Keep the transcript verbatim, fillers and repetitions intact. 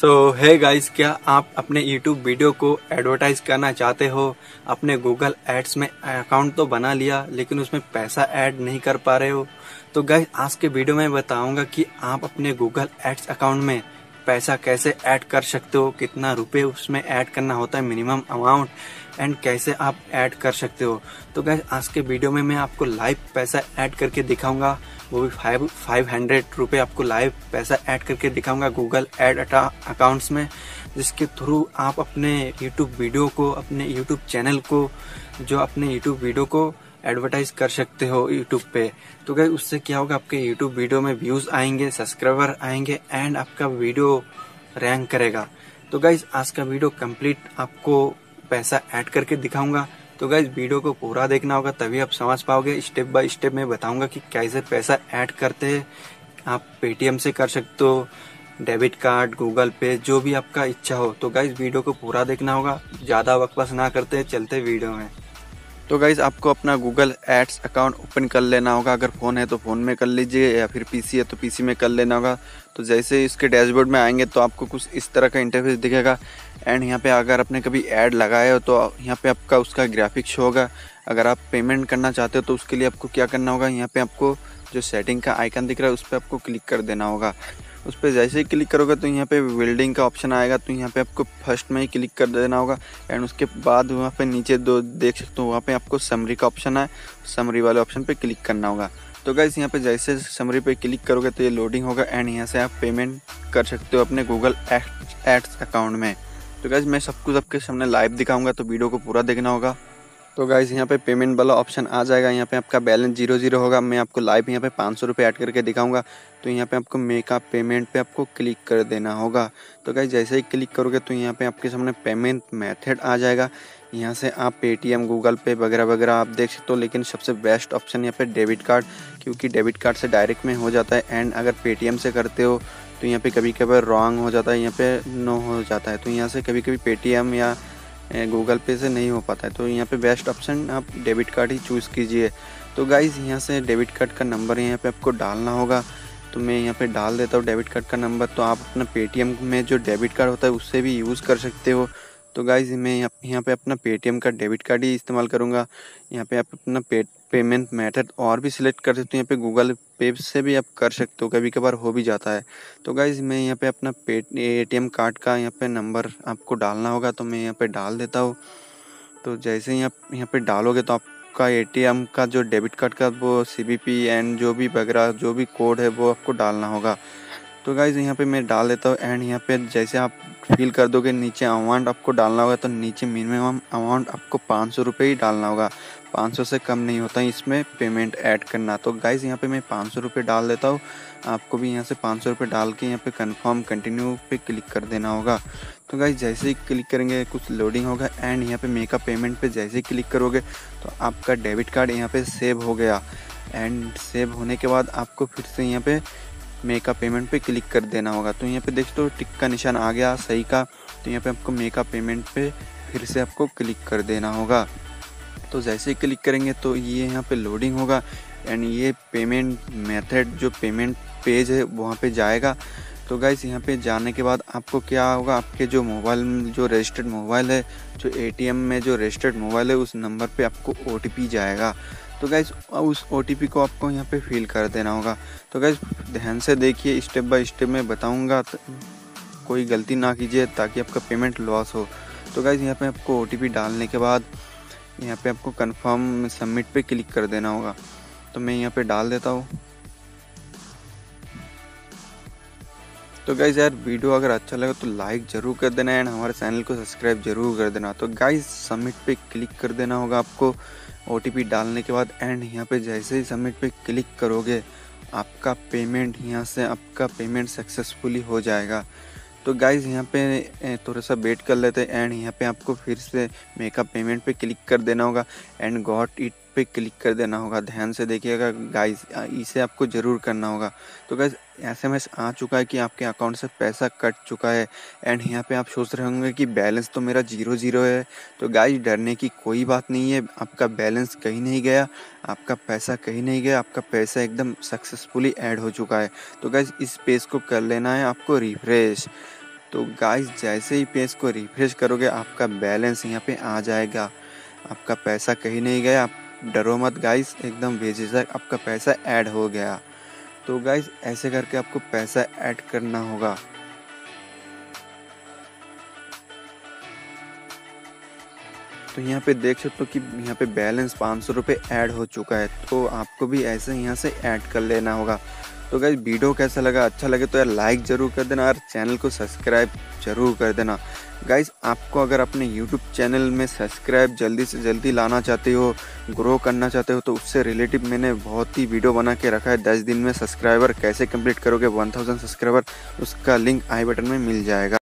सो hey guys, क्या आप अपने YouTube वीडियो को एडवर्टाइज करना चाहते हो? अपने Google एड्स में अकाउंट तो बना लिया लेकिन उसमें पैसा ऐड नहीं कर पा रहे हो, तो गाइस आज के वीडियो में बताऊंगा कि आप अपने Google एड्स अकाउंट में पैसा कैसे ऐड कर सकते हो, कितना रुपए उसमें ऐड करना होता है मिनिमम अमाउंट, एंड कैसे आप ऐड कर सकते हो। तो गाइस आज के वीडियो में मैं आपको लाइव पैसा ऐड करके दिखाऊंगा, वो भी फाइव फाइव हंड्रेड रुपये आपको लाइव पैसा ऐड करके दिखाऊंगा गूगल एड अकाउंट्स में, जिसके थ्रू आप अपने यूट्यूब वीडियो को, अपने यूट्यूब चैनल को, जो अपने यूट्यूब वीडियो को एडवर्टाइज कर सकते हो यूट्यूब पे। तो गाइस उससे क्या होगा, आपके यूट्यूब वीडियो में व्यूज़ आएंगे, सब्सक्राइबर आएंगे एंड आपका वीडियो रैंक करेगा। तो गाइस आज का वीडियो कंप्लीट आपको पैसा ऐड करके दिखाऊंगा, तो गाइस वीडियो को पूरा देखना होगा तभी आप समझ पाओगे। स्टेप बाय स्टेप मैं बताऊंगा कि कैसे पैसा ऐड करते हैं। आप पेटीएम से कर सकते हो, डेबिट कार्ड, गूगल पे, जो भी आपका इच्छा हो। तो गाइस वीडियो को पूरा देखना होगा, ज़्यादा वक्त पास ना करते चलते वीडियो में। तो गाइज़ आपको अपना गूगल एड्स अकाउंट ओपन कर लेना होगा, अगर फ़ोन है तो फ़ोन में कर लीजिए या फिर पीसी है तो पीसी में कर लेना होगा। तो जैसे ही इसके डैशबोर्ड में आएंगे तो आपको कुछ इस तरह का इंटरफेस दिखेगा एंड यहाँ पे अगर आपने कभी ऐड लगाया हो तो यहाँ पे आपका उसका ग्राफिक्स होगा। अगर आप पेमेंट करना चाहते हो तो उसके लिए आपको क्या करना होगा, यहाँ पर आपको जो सेटिंग का आइकन दिख रहा है उस पर आपको क्लिक कर देना होगा। उस पर जैसे ही क्लिक करोगे तो यहाँ पे बिल्डिंग का ऑप्शन आएगा, तो यहाँ पे आपको फर्स्ट में ही क्लिक कर देना होगा एंड उसके बाद वहाँ पे नीचे दो देख सकते हो, वहाँ पे आपको समरी का ऑप्शन है, समरी वाले ऑप्शन पे क्लिक करना होगा। तो गाइस यहाँ पे जैसे समरी पे क्लिक करोगे तो ये लोडिंग होगा एंड यहाँ से आप पेमेंट कर सकते हो अपने गूगल एड्स अकाउंट में। तो गाइस मैं सब कुछ आपके सामने लाइव दिखाऊँगा, तो वीडियो को पूरा देखना होगा। तो गाइस यहाँ पे पेमेंट वाला ऑप्शन आ जाएगा, यहाँ पे आपका बैलेंस जीरो जीरो होगा। मैं आपको लाइव यहाँ पे पाँच सौ रुपये ऐड करके दिखाऊंगा, तो यहाँ पे आपको मेक अप पेमेंट पे आपको क्लिक कर देना होगा। तो गाइस जैसे ही क्लिक करोगे तो यहाँ पे आपके सामने पेमेंट मेथड आ जाएगा, यहाँ से आप पेटीएम, गूगल पे वगैरह वगैरह आप देख सकते हो। लेकिन सबसे बेस्ट ऑप्शन यहाँ पे डेबिट कार्ड, क्योंकि डेबिट कार्ड से डायरेक्ट में हो जाता है एंड अगर पेटीएम से करते हो तो यहाँ पे कभी कभी रॉन्ग हो जाता है, यहाँ पे नो हो जाता है, तो यहाँ से कभी कभी पेटीएम या गूगल पे से नहीं हो पाता है। तो यहाँ पे बेस्ट ऑप्शन आप डेबिट कार्ड ही चूज़ कीजिए। तो गाइज़ यहाँ से डेबिट कार्ड का नंबर यहाँ पे आपको डालना होगा, तो मैं यहाँ पे डाल देता हूँ डेबिट कार्ड का नंबर। तो आप अपना पेटीएम में जो डेबिट कार्ड होता है उससे भी यूज़ कर सकते हो। तो गाइज़ मैं यहाँ पे अपना पेटीएम का डेबिट कार्ड ही इस्तेमाल करूँगा। यहाँ पे आप अपना पे पेमेंट मेथड और भी सिलेक्ट कर सकते हो, यहाँ पे गूगल पे से भी आप कर सकते हो, कभी कभार हो भी जाता है। तो गाइज़ मैं यहाँ पे अपना पे एटीएम कार्ड का यहाँ पे नंबर आपको डालना होगा, तो मैं यहाँ पे डाल देता हूँ। तो जैसे ही आप यहाँ पे डालोगे तो आपका एटीएम का जो डेबिट कार्ड का वो सीबीपी एंड जो भी वगैरह जो भी कोड है वो आपको डालना होगा। तो गाइज़ यहाँ पे मैं डाल देता हूँ एंड यहाँ पे जैसे आप फिल कर दोगे नीचे अमाउंट आपको डालना होगा, तो नीचे मिनिमम अमाउंट आपको पाँच सौ रुपये ही डालना होगा, पाँच सौ से कम नहीं होता है इसमें पेमेंट ऐड करना। तो गाइज़ यहाँ पे मैं पाँच सौ रुपये डाल देता हूँ, आपको भी यहाँ से पाँच सौ रुपये डाल के यहाँ पे कंफर्म कंटिन्यू पे क्लिक कर देना होगा। तो गाइज़ जैसे ही क्लिक करेंगे कुछ लोडिंग होगा एंड यहाँ पे मेकअप पेमेंट पे जैसे ही क्लिक करोगे तो आपका डेबिट कार्ड यहाँ पर सेव हो गया एंड सेव होने के बाद आपको फिर से यहाँ पर मेकअप पेमेंट पे क्लिक कर देना होगा। तो यहाँ पे देख दो टिक का निशान आ गया सही का, तो यहाँ पे आपको मेकअप पेमेंट पे फिर से आपको क्लिक कर देना होगा। तो जैसे ही क्लिक करेंगे तो ये यहाँ पे लोडिंग होगा एंड ये पेमेंट मेथड जो पेमेंट पेज है वहाँ पे जाएगा। तो गाइस यहाँ पे जाने के बाद आपको क्या होगा, आपके जो मोबाइल जो रजिस्टर्ड मोबाइल है, जो एटीएम में जो रजिस्टर्ड मोबाइल है उस नंबर पर आपको ओटीपी जाएगा। तो गाइज़ उस ओटीपी को आपको यहाँ पे फिल कर देना होगा। तो गाइज़ ध्यान से देखिए, स्टेप बाय स्टेप मैं बताऊँगा, तो कोई गलती ना कीजिए ताकि आपका पेमेंट लॉस हो। तो गाइज़ यहाँ पे आपको ओटीपी डालने के बाद यहाँ पे आपको कंफर्म सबमिट पे क्लिक कर देना होगा, तो मैं यहाँ पे डाल देता हूँ। तो गाइज़ यार वीडियो अगर अच्छा लगे तो लाइक ज़रूर कर देना एंड हमारे चैनल को सब्सक्राइब ज़रूर कर देना। तो गाइज़ सबमिट पे क्लिक कर देना होगा आपको ओटीपी डालने के बाद एंड यहाँ पे जैसे ही सबमिट पे क्लिक करोगे आपका पेमेंट यहाँ से आपका पेमेंट सक्सेसफुली हो जाएगा। तो गाइज़ यहाँ पे थोड़ा सा वेट कर लेते हैं एंड यहाँ पे आपको फिर से मेकअप पेमेंट पे क्लिक कर देना होगा एंड गॉट इट पे क्लिक कर देना होगा। ध्यान से देखिएगा गाइज़, इसे आपको ज़रूर करना होगा। तो गाइज़ एसएमएस आ चुका है कि आपके अकाउंट से पैसा कट चुका है एंड यहाँ पे आप सोच रहे होंगे कि बैलेंस तो मेरा जीरो जीरो है। तो गाइज़ डरने की कोई बात नहीं है, आपका बैलेंस कहीं नहीं गया, आपका पैसा कहीं नहीं गया, आपका पैसा एकदम सक्सेसफुली ऐड हो चुका है। तो गाइज़ इस पेज को कर लेना है आपको रिफ्रेश। तो गाइस जैसे ही पेज को रिफ्रेश करोगे आपका बैलेंस यहाँ पे आ जाएगा, आपका पैसा कहीं नहीं गया। आप डरो मत गाइस, एकदम बेझिझक आपका पैसा ऐड हो गया। तो गाइस ऐसे करके आपको पैसा ऐड करना होगा। तो यहाँ पे देख सकते हो कि यहाँ पे बैलेंस पाँच सौ रुपये ऐड हो चुका है, तो आपको भी ऐसे यहाँ से ऐड कर लेना होगा। तो गाइस वीडियो कैसा लगा, अच्छा लगे तो यार लाइक ज़रूर कर देना और चैनल को सब्सक्राइब जरूर कर देना। गाइस आपको अगर अपने YouTube चैनल में सब्सक्राइब जल्दी से जल्दी लाना चाहते हो, ग्रो करना चाहते हो, तो उससे रिलेटिव मैंने बहुत ही वीडियो बना के रखा है। दस दिन में सब्सक्राइबर कैसे कंप्लीट करोगे वन थाउजेंड सब्सक्राइबर, उसका लिंक आई बटन में मिल जाएगा।